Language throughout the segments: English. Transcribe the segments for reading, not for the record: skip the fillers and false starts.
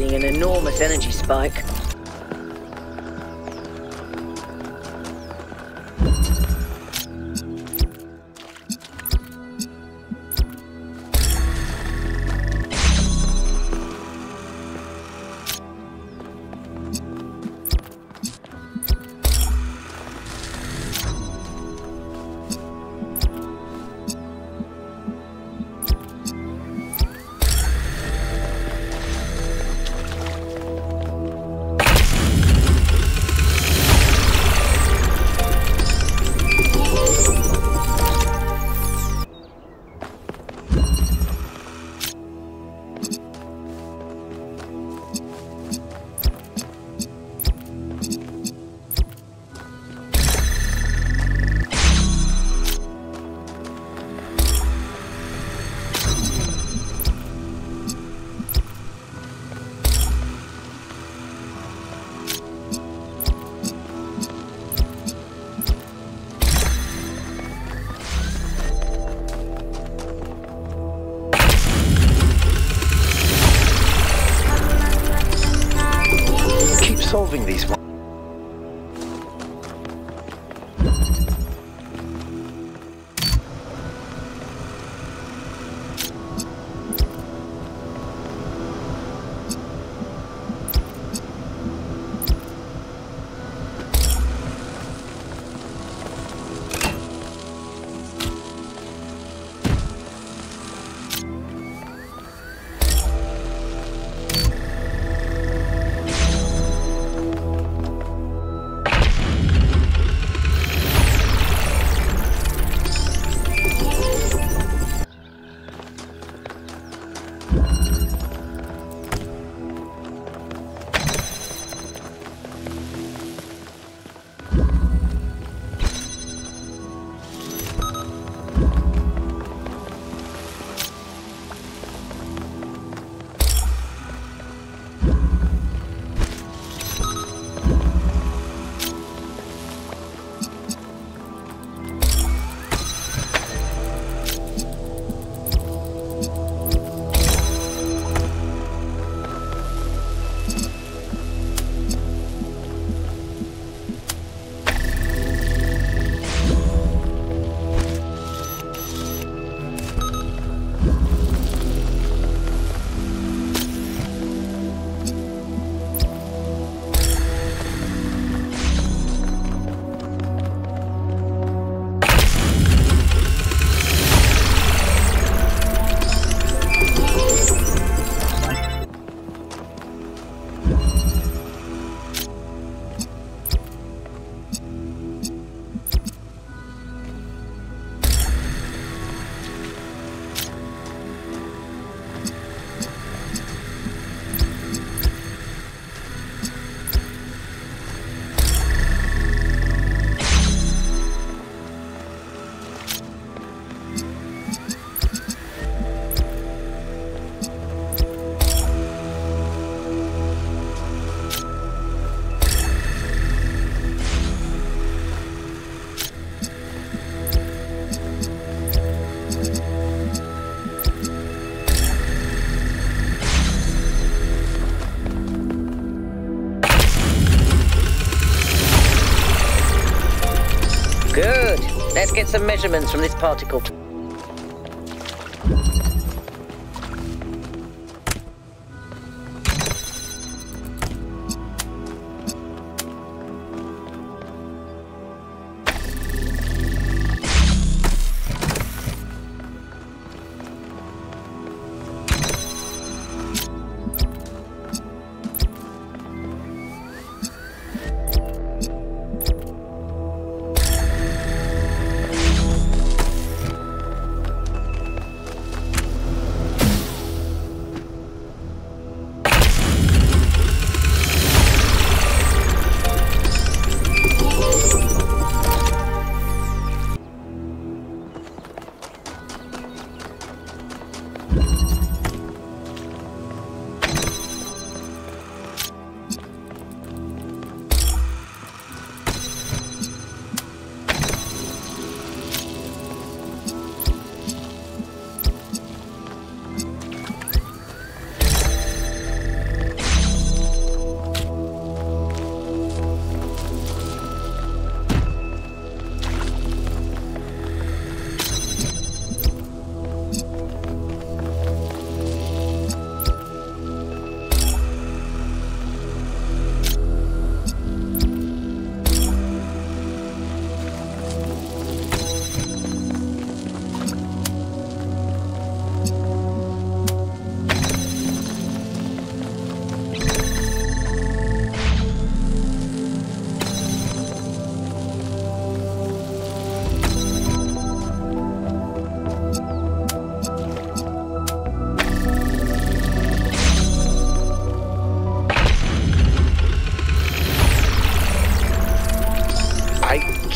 generating an enormous energy spike. Solving these ones. Good. Let's get some measurements from this particle.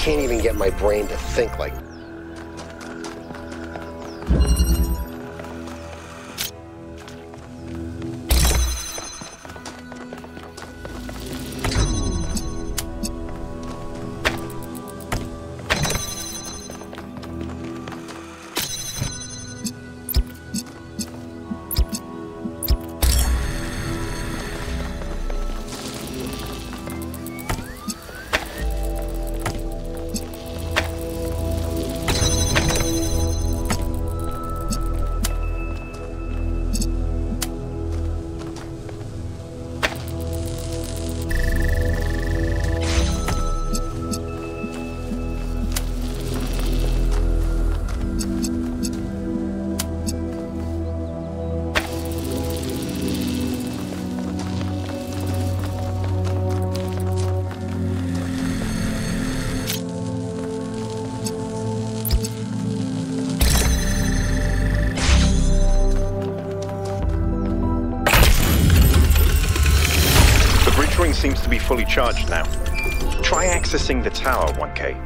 can't even get my brain to think like that. Seems to be fully charged now. Try accessing the tower, 1K.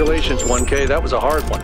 Congratulations, 1K. That was a hard one.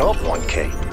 job, 1K.